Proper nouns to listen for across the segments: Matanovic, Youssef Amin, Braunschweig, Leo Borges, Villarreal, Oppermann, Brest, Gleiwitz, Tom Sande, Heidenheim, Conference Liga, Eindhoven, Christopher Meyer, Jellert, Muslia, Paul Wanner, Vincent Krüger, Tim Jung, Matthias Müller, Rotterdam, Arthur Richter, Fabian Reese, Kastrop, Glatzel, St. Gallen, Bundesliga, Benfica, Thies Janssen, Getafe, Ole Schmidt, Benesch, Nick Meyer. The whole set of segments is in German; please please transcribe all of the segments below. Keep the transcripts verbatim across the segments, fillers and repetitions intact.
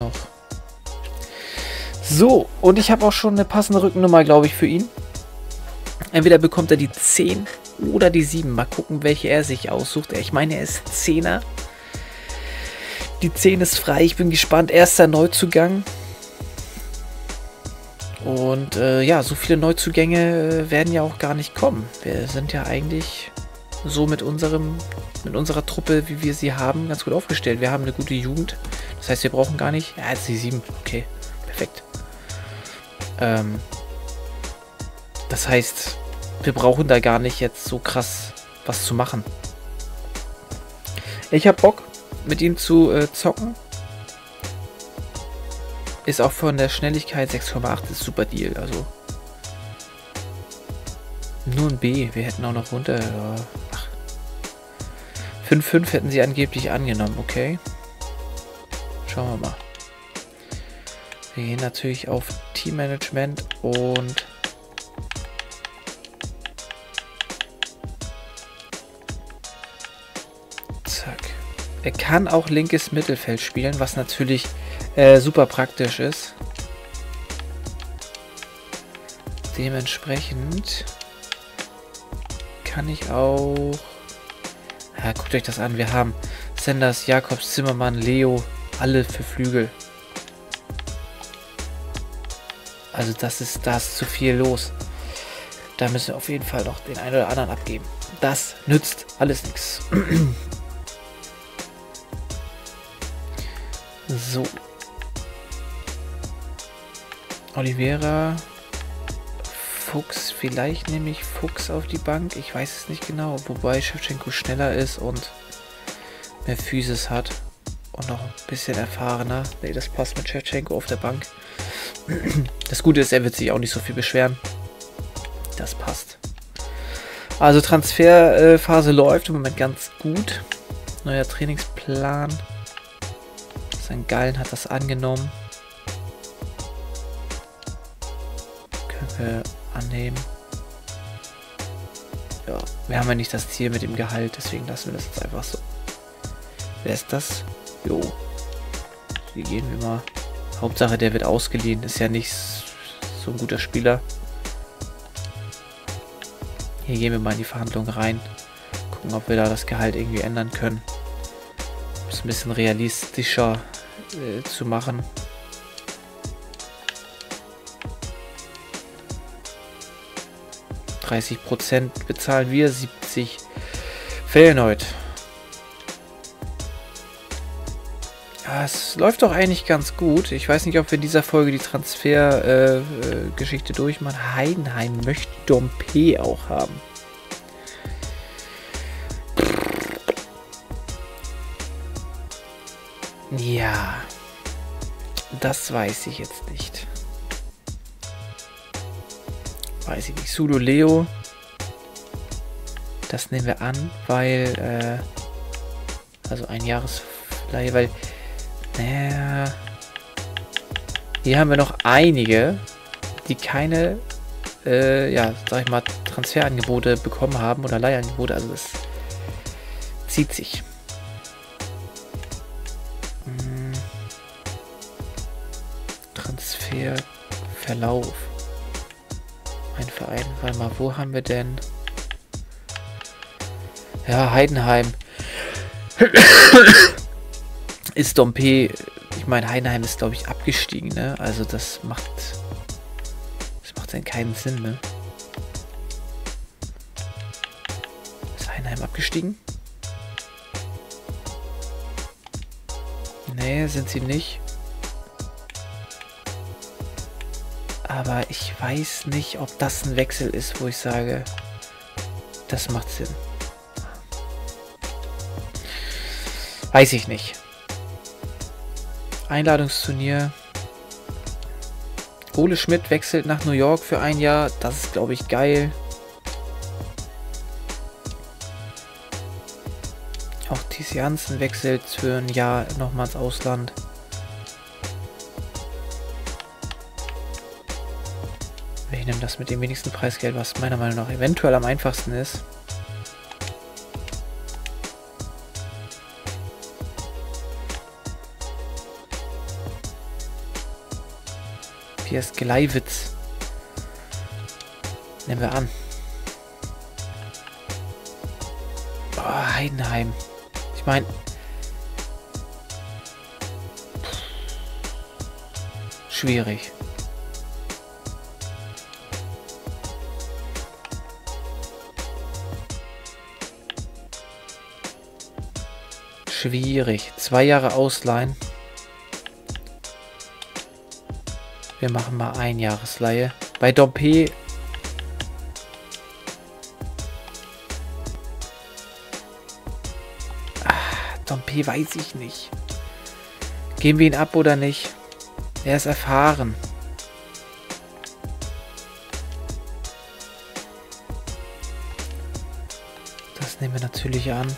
auf. So, und ich habe auch schon eine passende Rückennummer, glaube ich, für ihn. Entweder bekommt er die zehn oder die sieben. Mal gucken, welche er sich aussucht. Ich meine, er ist Zehner. Die zehn ist frei. Ich bin gespannt. Erster Neuzugang. Und äh, ja, so viele Neuzugänge werden ja auch gar nicht kommen. Wir sind ja eigentlich so mit unserem, mit unserer Truppe, wie wir sie haben, ganz gut aufgestellt. Wir haben eine gute Jugend. Das heißt, wir brauchen gar nicht... Ja, jetzt die sieben. Okay, perfekt. Ähm, das heißt, wir brauchen da gar nicht jetzt so krass was zu machen. Ich habe Bock, mit ihm zu äh, zocken. Ist auch von der Schnelligkeit sechs Komma acht ist super Deal, also nur ein B, wir hätten auch noch runter, fünf Komma fünf hätten sie angeblich angenommen, okay, schauen wir mal. Wir gehen natürlich auf Teammanagement und zack, er kann auch linkes Mittelfeld spielen, was natürlich Äh, super praktisch ist. Dementsprechend kann ich auch... Ja, guckt euch das an. Wir haben Senders, Jakobs, Zimmermann, Leo, alle für Flügel. Also das ist, da ist zu viel los. Da müssen wir auf jeden Fall noch den einen oder anderen abgeben. Das nützt alles nichts. So. Oliveira, Fuchs, vielleicht nehme ich Fuchs auf die Bank, ich weiß es nicht genau, wobei Schewtschenko schneller ist und mehr Physis hat und noch ein bisschen erfahrener. Ne, das passt mit Schewtschenko auf der Bank. Das Gute ist, er wird sich auch nicht so viel beschweren. Das passt. Also Transferphase läuft im Moment ganz gut. Neuer Trainingsplan. Sankt Gallen hat das angenommen. annehmen. Ja, wir haben ja nicht das Ziel mit dem Gehalt, deswegen lassen wir das jetzt einfach so. Wer ist das? Jo. Hier gehen wir mal. Hauptsache, der wird ausgeliehen. Ist ja nicht so ein guter Spieler. Hier gehen wir mal in die Verhandlung rein. Gucken, ob wir da das Gehalt irgendwie ändern können. Um es ein bisschen realistischer äh, zu machen. dreißig Prozent bezahlen wir, siebzig fehlen heute. Ja, es läuft doch eigentlich ganz gut. Ich weiß nicht, ob wir in dieser Folge die Transfergeschichte äh, äh, durchmachen. Heidenheim möchte Dompe auch haben. Ja, das weiß ich jetzt nicht. Weiß ich nicht. Sudo Leo. Das nehmen wir an, weil äh, also ein Jahresleihe, weil naja, hier haben wir noch einige, die keine äh, ja, sag ich mal, Transferangebote bekommen haben oder Leihangebote, also das zieht sich. Hm. Transferverlauf. Ein Verein, warte mal, wo haben wir denn? Ja, Heidenheim. Ist Dompe, ich meine, Heidenheim ist, glaube ich, abgestiegen, ne? Also das macht, das macht dann keinen Sinn, ne? Ist Heidenheim abgestiegen? Nee, sind sie nicht. Aber ich weiß nicht, ob das ein Wechsel ist, wo ich sage, das macht Sinn. Weiß ich nicht. Einladungsturnier. Ole Schmidt wechselt nach New York für ein Jahr. Das ist, glaube ich, geil. Auch Thies Janssen wechselt für ein Jahr nochmal ins Ausland. Das mit dem wenigsten Preisgeld, was meiner Meinung nach eventuell am einfachsten ist. Hier ist Gleiwitz. Nehmen wir an. Oh, Heidenheim. Ich meine... Schwierig. Schwierig. Zwei Jahre ausleihen. Wir machen mal ein Jahresleihe. Bei Dompe. Ah, Dompe weiß ich nicht. Geben wir ihn ab oder nicht? Er ist erfahren. Das nehmen wir natürlich an.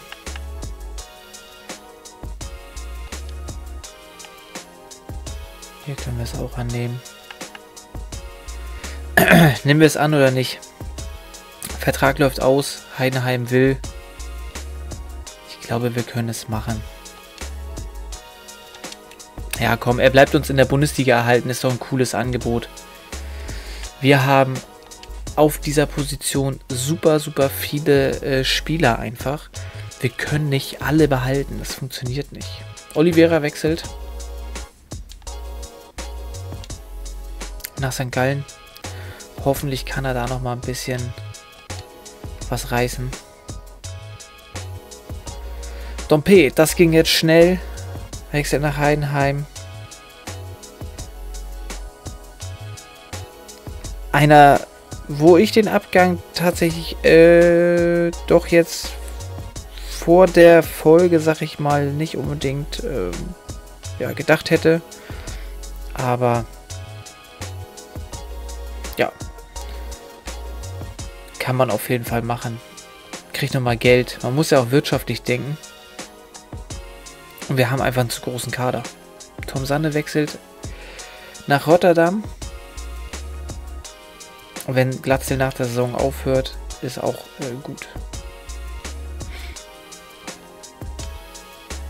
Hier können wir es auch annehmen. Nehmen wir es an oder nicht? Vertrag läuft aus. Heidenheim will. Ich glaube, wir können es machen. Ja, komm, er bleibt uns in der Bundesliga erhalten. Ist doch ein cooles Angebot. Wir haben auf dieser Position super, super viele äh, Spieler einfach. Wir können nicht alle behalten. Das funktioniert nicht. Oliveira wechselt nach Sankt Gallen. Hoffentlich kann er da noch mal ein bisschen was reißen. Dompe, das ging jetzt schnell. Wechselt nach Heidenheim. Einer, wo ich den Abgang tatsächlich äh, doch jetzt vor der Folge, sag ich mal, nicht unbedingt äh, ja, gedacht hätte. Aber ja, kann man auf jeden Fall machen. Kriegt nochmal Geld. Man muss ja auch wirtschaftlich denken. Und wir haben einfach einen zu großen Kader. Tom Sande wechselt nach Rotterdam. Und wenn Glatzel nach der Saison aufhört, ist auch äh, gut.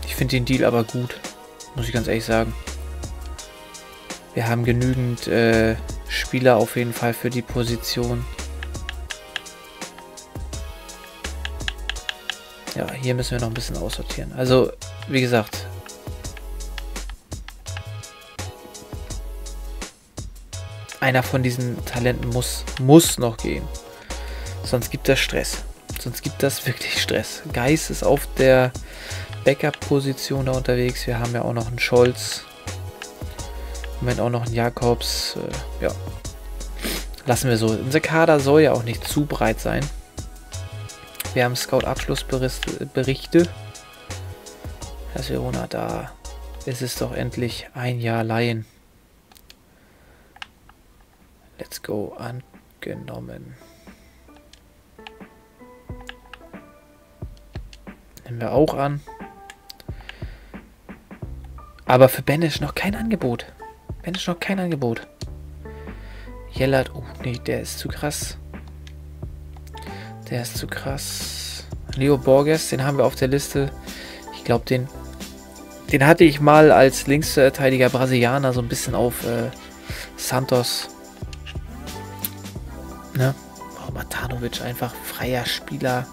Ich finde den Deal aber gut, muss ich ganz ehrlich sagen. Wir haben genügend äh, Spieler auf jeden Fall für die Position. Ja, hier müssen wir noch ein bisschen aussortieren. Also, wie gesagt, einer von diesen Talenten muss, muss noch gehen. Sonst gibt das Stress. Sonst gibt das wirklich Stress. Geis ist auf der Backup-Position da unterwegs. Wir haben ja auch noch einen Scholz. Im Moment auch noch einen Jakobs. Äh, ja. Lassen wir so. Unser Kader soll ja auch nicht zu breit sein. Wir haben Scout-Abschlussberichte. Hellas Verona, da ist es doch endlich ein Jahr Laien. Let's go, angenommen. Nehmen wir auch an. Aber für Benesch noch kein Angebot. Benesch noch kein Angebot. Jellert, oh nee, der ist zu krass. Der ist zu krass. Leo Borges, den haben wir auf der Liste. Ich glaube, den den hatte ich mal als Linksverteidiger Brasilianer so ein bisschen auf äh, Santos. Ne? Oh, Matanovic, einfach freier Spieler.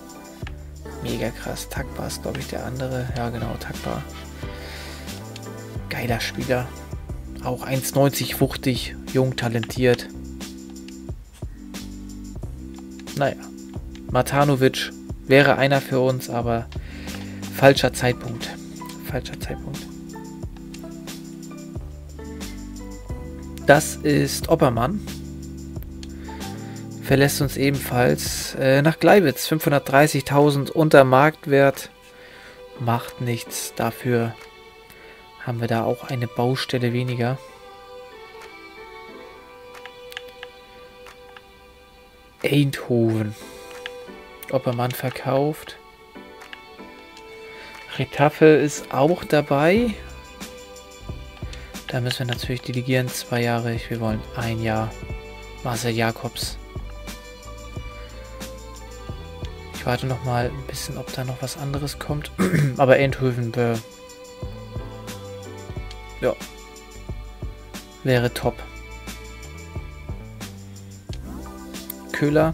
Mega krass. Takba ist, glaube ich, der andere. Ja, genau, Takba. Geiler Spieler. Auch eins neunzig, wuchtig, jung, talentiert. Naja. Matanovic wäre einer für uns, aber falscher Zeitpunkt. Falscher Zeitpunkt. Das ist Oppermann. Verlässt uns ebenfalls äh, nach Gleiwitz. fünfhundertdreißigtausend unter Marktwert. Macht nichts. Dafür haben wir da auch eine Baustelle weniger. Eindhoven. Oppermann verkauft. Getafe ist auch dabei. Da müssen wir natürlich delegieren. Zwei Jahre. Wir wollen ein Jahr. Marcel Jakobs. Ich warte noch mal ein bisschen, ob da noch was anderes kommt. Aber Eindhoven wäre... Ja. Wäre top. Köhler.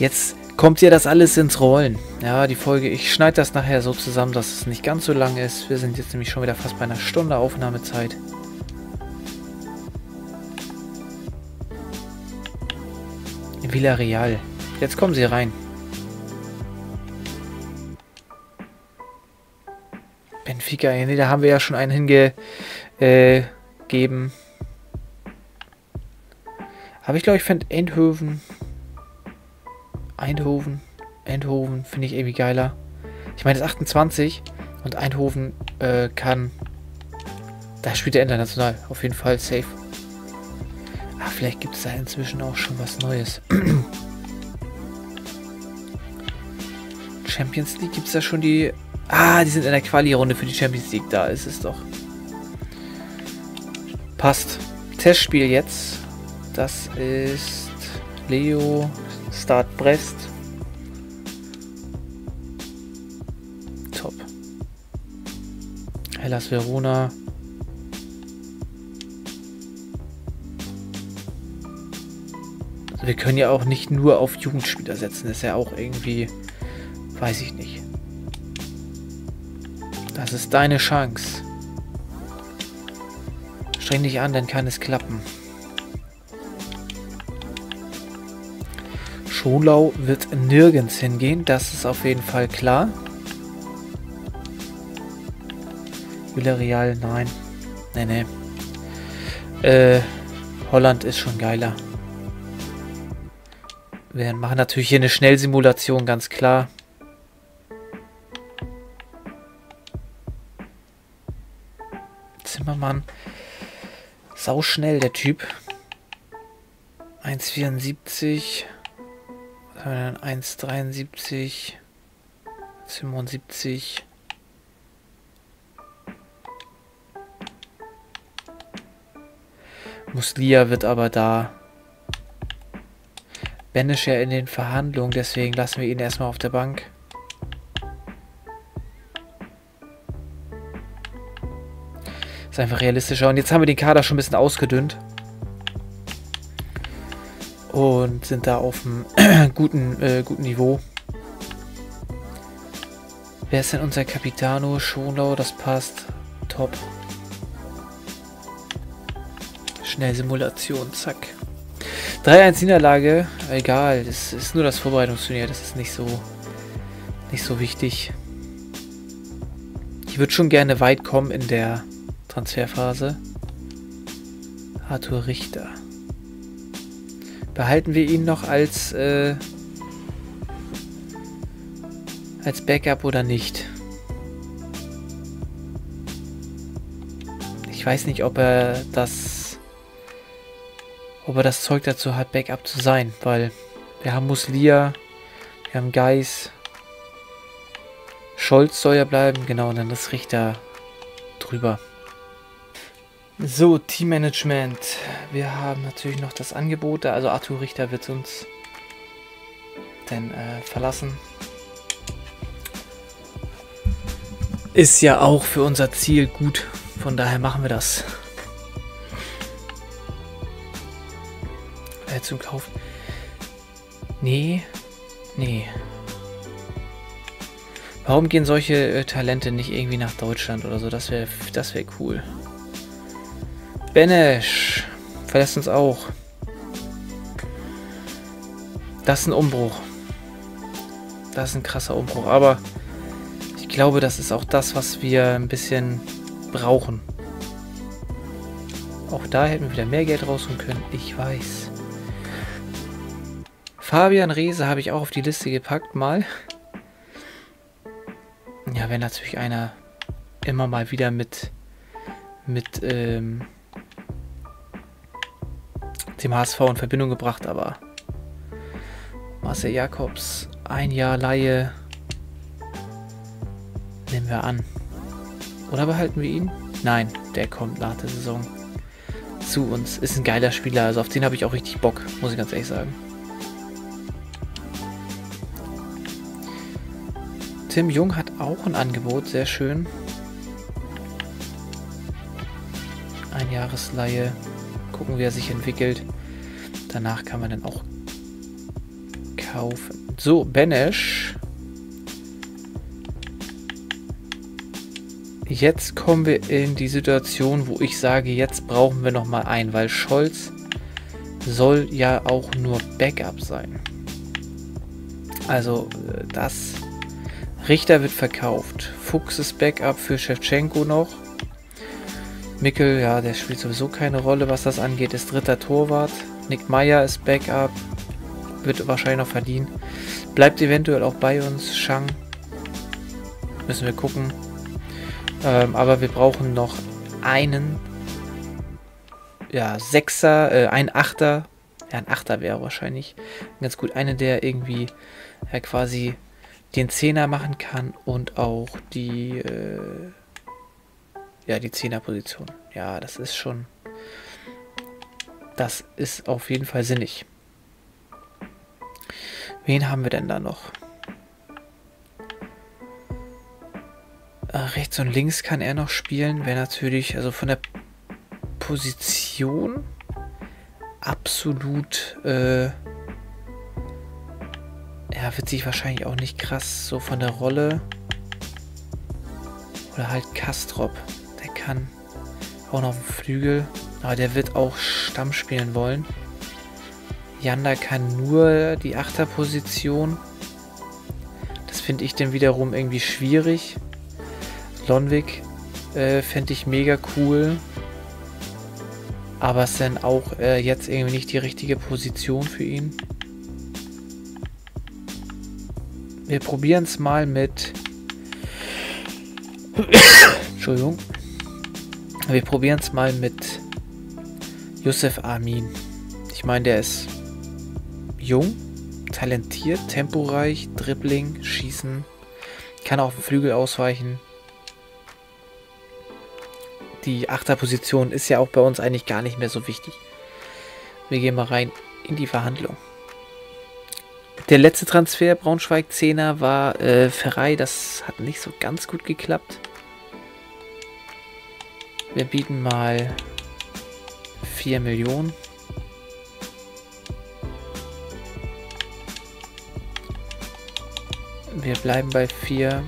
Jetzt kommt hier das alles ins Rollen. Ja, die Folge, ich schneide das nachher so zusammen, dass es nicht ganz so lang ist. Wir sind jetzt nämlich schon wieder fast bei einer Stunde Aufnahmezeit. Villarreal. Jetzt kommen sie rein. Benfica, nee, da haben wir ja schon einen hingegeben. Aber ich glaube, ich finde Eindhoven... Eindhoven, Eindhoven finde ich irgendwie geiler. Ich meine, es ist achtundzwanzig und Eindhoven äh, kann... Da spielt er international, auf jeden Fall safe. Ah, vielleicht gibt es da inzwischen auch schon was Neues. Champions League, gibt es da schon die... Ah, die sind in der Quali-Runde für die Champions League, da ist es doch. Passt. Testspiel jetzt. Das ist Leo... Start Brest. Top. Hellas Verona. Also wir können ja auch nicht nur auf Jugendspieler setzen. Das ist ja auch irgendwie... Weiß ich nicht. Das ist deine Chance. Streng dich an, dann kann es klappen. Scholau wird nirgends hingehen, das ist auf jeden Fall klar. Villarreal, nein. Nee, nee. Äh, Holland ist schon geiler. Wir machen natürlich hier eine Schnellsimulation, ganz klar. Zimmermann. Sauschnell, der Typ. eins Komma vierundsiebzig... eins Komma dreiundsiebzig, siebenundsiebzig. Muslia wird aber da. Ben ist ja in den Verhandlungen, deswegen lassen wir ihn erstmal auf der Bank. Ist einfach realistischer. Und jetzt haben wir den Kader schon ein bisschen ausgedünnt. Und sind da auf einem guten, äh, guten Niveau. Wer ist denn unser Capitano? Schonau, das passt. Top. Schnellsimulation, zack. drei eins Niederlage, egal. Das ist nur das Vorbereitungsturnier, das ist nicht so, nicht so wichtig. Ich würde schon gerne weit kommen in der Transferphase. Arthur Richter. Behalten wir ihn noch als, äh, als Backup oder nicht? Ich weiß nicht, ob er das, ob er das Zeug dazu hat, Backup zu sein, weil wir haben Muslia, wir haben Geis, Scholz soll ja bleiben, genau, und dann ist Richter drüber. So, Teammanagement. Wir haben natürlich noch das Angebot. Also Arthur Richter wird uns dann äh, verlassen. Ist ja auch für unser Ziel gut. Von daher machen wir das. Äh, zum Kauf. Nee. Nee. Warum gehen solche äh, Talente nicht irgendwie nach Deutschland oder so? Das wäre das wäre cool. Benesch verlässt uns auch. Das ist ein Umbruch. Das ist ein krasser Umbruch. Aber ich glaube, das ist auch das, was wir ein bisschen brauchen. Auch da hätten wir wieder mehr Geld rausholen können. Ich weiß. Fabian Reese habe ich auch auf die Liste gepackt mal. Ja, wenn natürlich einer immer mal wieder mit mit ähm, dem H S V in Verbindung gebracht, aber Marcel Jakobs, ein Jahr Laie, nehmen wir an. Oder behalten wir ihn? Nein, der kommt nach der Saison zu uns. Ist ein geiler Spieler, also auf den habe ich auch richtig Bock, muss ich ganz ehrlich sagen. Tim Jung hat auch ein Angebot, sehr schön. Ein Jahresleihe. Gucken, wie er sich entwickelt. Danach kann man dann auch kaufen. So, Benesch. Jetzt kommen wir in die Situation, wo ich sage, jetzt brauchen wir nochmal einen, weil Scholz soll ja auch nur Backup sein. Also das... Richter wird verkauft. Fuchs ist Backup für Schewtschenko noch. Mickel, ja, der spielt sowieso keine Rolle, was das angeht, ist dritter Torwart. Nick Meyer ist Backup. Wird wahrscheinlich noch verdienen. Bleibt eventuell auch bei uns. Shang. Müssen wir gucken. Ähm, aber wir brauchen noch einen. Ja, Sechser, äh, ein Achter. Ja, ein Achter wäre wahrscheinlich ganz gut. Eine, der irgendwie ja quasi den Zehner machen kann und auch die äh, ja, die Zehner-Position. Ja, das ist schon, das ist auf jeden Fall sinnig. Wen haben wir denn da noch? Äh, rechts und links kann er noch spielen. Wäre natürlich, also von der Position absolut äh, ja, wird sich wahrscheinlich auch nicht krass so von der Rolle. Oder halt Kastrop. Der kann auch noch auf dem Flügel. Aber der wird auch Stamm spielen wollen. Janda kann nur die Achterposition. Das finde ich dann wiederum irgendwie schwierig. Lonwig äh, fände ich mega cool. Aber es ist dann auch äh, jetzt irgendwie nicht die richtige Position für ihn. Wir probieren es mal mit... Entschuldigung. Wir probieren es mal mit Youssef Amin. Ich meine, der ist jung, talentiert, temporeich, Dribbling, Schießen. Kann auf den Flügel ausweichen. Die Achterposition ist ja auch bei uns eigentlich gar nicht mehr so wichtig. Wir gehen mal rein in die Verhandlung. Der letzte Transfer, Braunschweig Zehner, war äh, Ferrei. Das hat nicht so ganz gut geklappt. Wir bieten mal vier Millionen. Wir bleiben bei vier.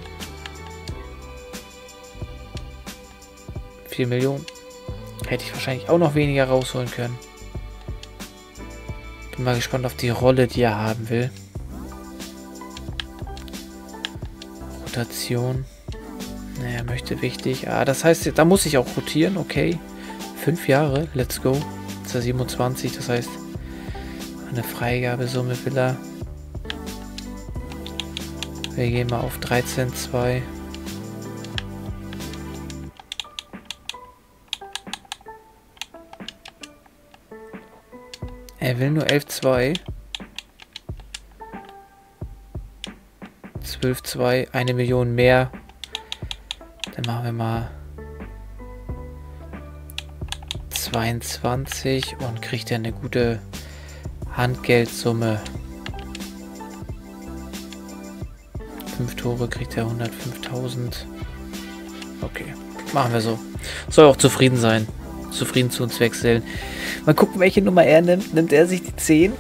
vier Millionen. Hätte ich wahrscheinlich auch noch weniger rausholen können. Bin mal gespannt auf die Rolle, die er haben will. Rotation. Naja, möchte wichtig. Ah, das heißt, da muss ich auch rotieren, okay. Fünf Jahre, let's go. Das ist ja siebenundzwanzig, das heißt, eine Freigabesumme will er. Wir gehen mal auf dreizehn Komma zwei. Er will nur elf Komma zwei. zwölf Komma zwei, eine Million mehr. Dann machen wir mal zweiundzwanzig und kriegt er eine gute Handgeldsumme. fünf Tore kriegt er hundertfünftausend. Okay, machen wir so. Soll auch zufrieden sein. Zufrieden zu uns wechseln. Mal gucken, welche Nummer er nimmt. Nimmt er sich die zehn?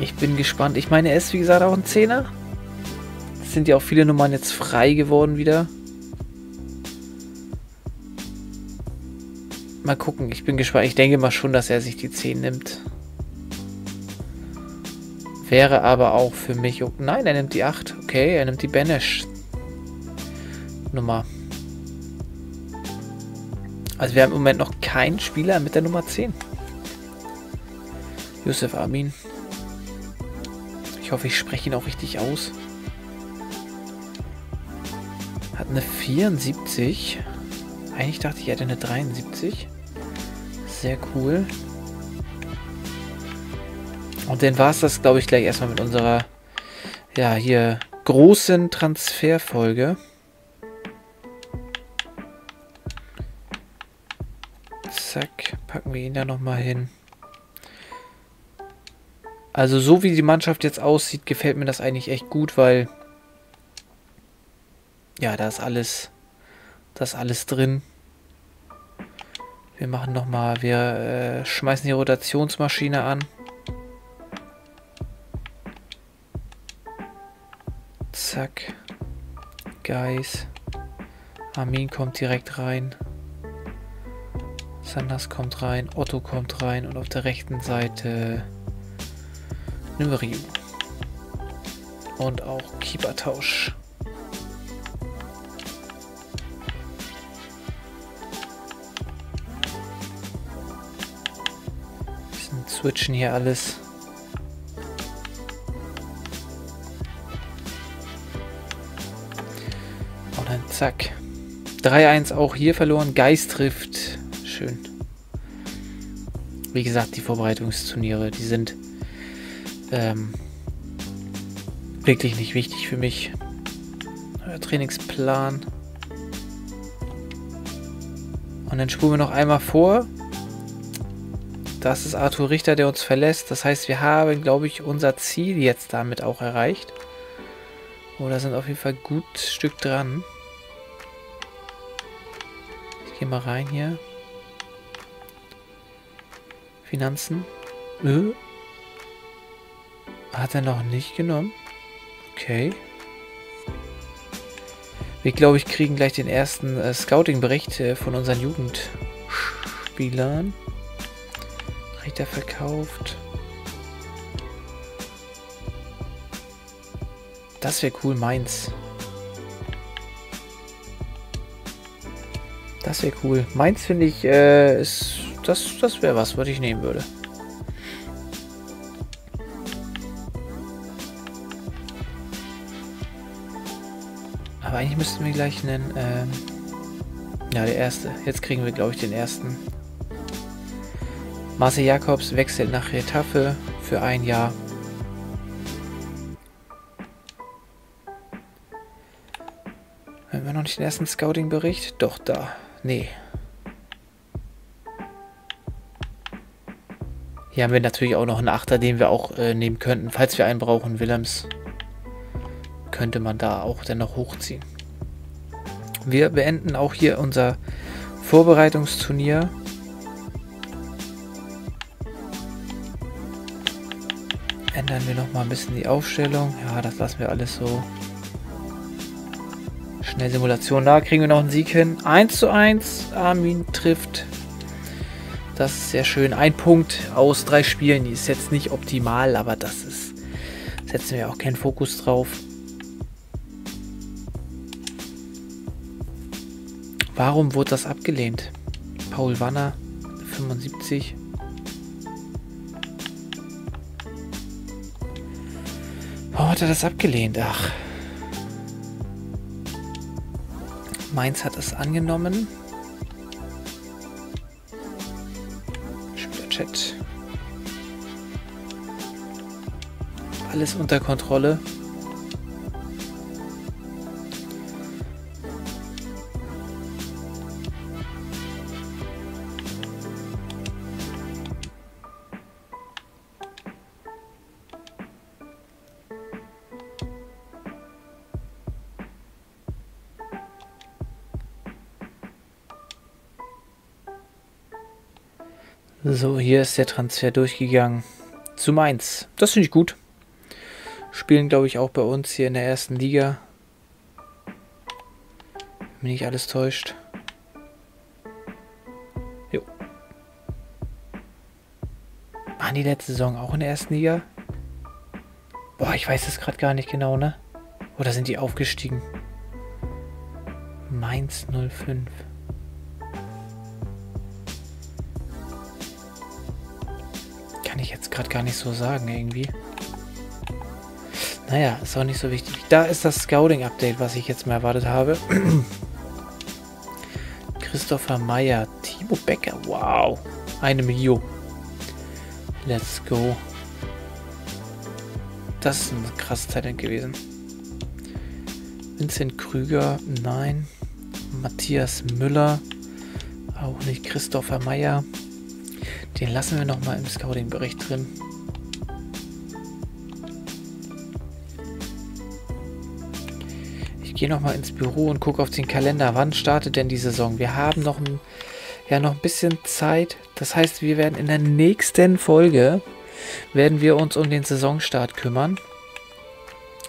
Ich bin gespannt. Ich meine, er ist, wie gesagt, auch ein Zehner. Es sind ja auch viele Nummern jetzt frei geworden wieder. Mal gucken. Ich bin gespannt. Ich denke mal schon, dass er sich die zehn nimmt. Wäre aber auch für mich... Oh, nein, er nimmt die acht. Okay, er nimmt die Banish-Nummer. Also wir haben im Moment noch keinen Spieler mit der Nummer zehn. Youssef Amin. Ich hoffe, ich spreche ihn auch richtig aus. Hat eine vierundsiebzig. Eigentlich dachte ich, er hätte eine dreiundsiebzig. Sehr cool. Und dann war es das, glaube ich, gleich erstmal mit unserer, ja, hier großen Transferfolge. Zack, packen wir ihn da nochmal hin. Also so wie die Mannschaft jetzt aussieht, gefällt mir das eigentlich echt gut, weil ja, da ist alles, das alles drin. Wir machen nochmal, wir äh, schmeißen die Rotationsmaschine an. Zack. Guys. Armin kommt direkt rein. Sanders kommt rein. Otto kommt rein. Und auf der rechten Seite Nümerio. Und auch Keepertausch. Switchen hier alles. Und dann zack. drei eins auch hier verloren. Geist trifft. Schön. Wie gesagt, die Vorbereitungsturniere, die sind ähm, wirklich nicht wichtig für mich. Neuer Trainingsplan. Und dann spulen wir noch einmal vor. Das ist Arthur Richter, der uns verlässt. Das heißt, wir haben, glaube ich, unser Ziel jetzt damit auch erreicht. Oder sind auf jeden Fall ein gutes Stück dran. Ich gehe mal rein hier. Finanzen. Äh. Hat er noch nicht genommen. Okay. Wir, glaube ich, kriegen gleich den ersten äh, Scouting-Bericht äh, von unseren Jugendspielern. Richter verkauft. Das wäre cool, Mainz. Das wäre cool. Mainz finde ich, äh, ist, das, das wäre was, was ich nehmen würde. Aber eigentlich müssten wir gleich einen, ähm, ja, der erste. Jetzt kriegen wir, glaube ich, den ersten. Marcel Jacobs wechselt nach Getafe für ein Jahr. Haben wir noch nicht den ersten Scouting-Bericht? Doch, da. Nee. Hier haben wir natürlich auch noch einen Achter, den wir auch äh, nehmen könnten. Falls wir einen brauchen, Willems, könnte man da auch dann noch hochziehen. Wir beenden auch hier unser Vorbereitungsturnier. Ändern wir noch mal ein bisschen die Aufstellung. Ja, das lassen wir alles so. Schnell Simulation. Da kriegen wir noch einen Sieg hin. eins zu eins. Armin trifft. Das ist sehr schön. Ein Punkt aus drei Spielen. Die ist jetzt nicht optimal, aber das ist. Setzen wir auch keinen Fokus drauf. Warum wurde das abgelehnt? Paul Wanner, fünfundsiebzig. Warum hat er das abgelehnt? Ach. Mainz hat es angenommen. Spielerchat. Alles unter Kontrolle. So, hier ist der Transfer durchgegangen zu Mainz. Das finde ich gut. Spielen, glaube ich, auch bei uns hier in der ersten Liga. Wenn mich nicht alles täuscht. Jo. Waren die letzte Saison auch in der ersten Liga? Boah, ich weiß das gerade gar nicht genau, ne? Oder sind die aufgestiegen? Mainz null fünf. Ich jetzt gerade gar nicht so sagen irgendwie. Naja, ist auch nicht so wichtig. Da ist das Scouting-Update, was ich jetzt mal erwartet habe. Christopher Meyer, Timo Becker, wow. Eine Million. Let's go. Das ist ein krasses Talent gewesen. Vincent Krüger, nein. Matthias Müller, auch nicht. Christopher Meyer. Den lassen wir nochmal im Scouting-Bericht drin. Ich gehe nochmal ins Büro und gucke auf den Kalender. Wann startet denn die Saison? Wir haben noch ein, ja noch ein bisschen Zeit. Das heißt, wir werden in der nächsten Folge, werden wir uns um den Saisonstart kümmern.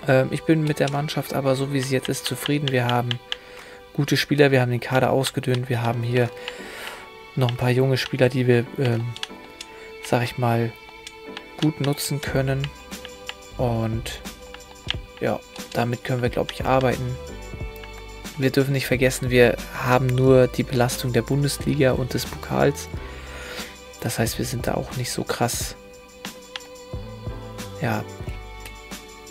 Ähm, ich bin mit der Mannschaft aber so, wie sie jetzt ist, zufrieden. Wir haben gute Spieler, wir haben den Kader ausgedünnt, wir haben hier noch ein paar junge Spieler, die wir, ähm, sag ich mal, gut nutzen können. Und ja, damit können wir, glaube ich, arbeiten. Wir dürfen nicht vergessen, wir haben nur die Belastung der Bundesliga und des Pokals. Das heißt, wir sind da auch nicht so krass, ja,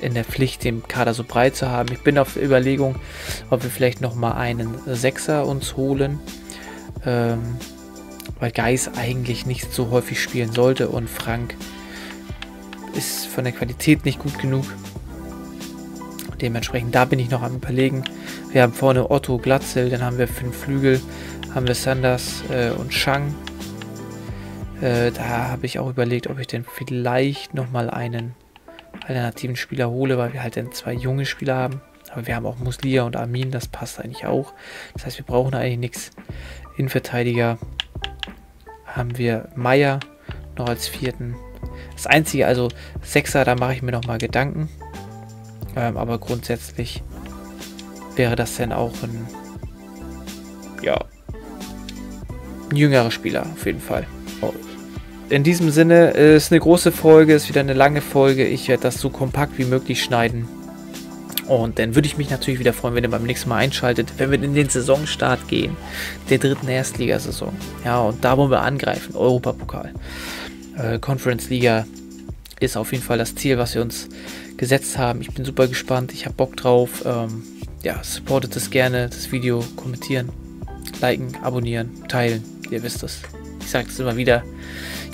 in der Pflicht, den Kader so breit zu haben. Ich bin auf der Überlegung, ob wir vielleicht nochmal einen Sechser uns holen, ähm, weil Geis eigentlich nicht so häufig spielen sollte und Frank ist von der Qualität nicht gut genug. Dementsprechend, da bin ich noch am Überlegen. Wir haben vorne Otto, Glatzel, dann haben wir fünf Flügel, haben wir Sanders äh, und Chang. Äh, da habe ich auch überlegt, ob ich denn vielleicht nochmal einen alternativen Spieler hole, weil wir halt dann zwei junge Spieler haben. Aber wir haben auch Muslia und Amin, das passt eigentlich auch. Das heißt, wir brauchen eigentlich nichts. Innenverteidiger haben wir Meier noch als vierten. Das Einzige, also Sechser, da mache ich mir nochmal Gedanken. Ähm, aber grundsätzlich wäre das dann auch ein, ja, ein jüngerer Spieler auf jeden Fall. Oh. In diesem Sinne, äh, ist eine große Folge, ist wieder eine lange Folge. Ich werde das so kompakt wie möglich schneiden. Und dann würde ich mich natürlich wieder freuen, wenn ihr beim nächsten Mal einschaltet, wenn wir in den Saisonstart gehen, der dritten Erstligasaison. Ja, und da wollen wir angreifen, Europapokal. Äh, Conference Liga ist auf jeden Fall das Ziel, was wir uns gesetzt haben. Ich bin super gespannt, ich habe Bock drauf. Ähm, ja, supportet es gerne, das Video kommentieren, liken, abonnieren, teilen. Ihr wisst es. Ich sage es immer wieder,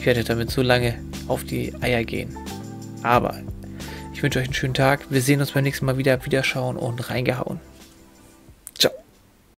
ich werde damit so lange auf die Eier gehen. Aber ich wünsche euch einen schönen Tag. Wir sehen uns beim nächsten Mal wieder. Wiederschauen und reingehauen.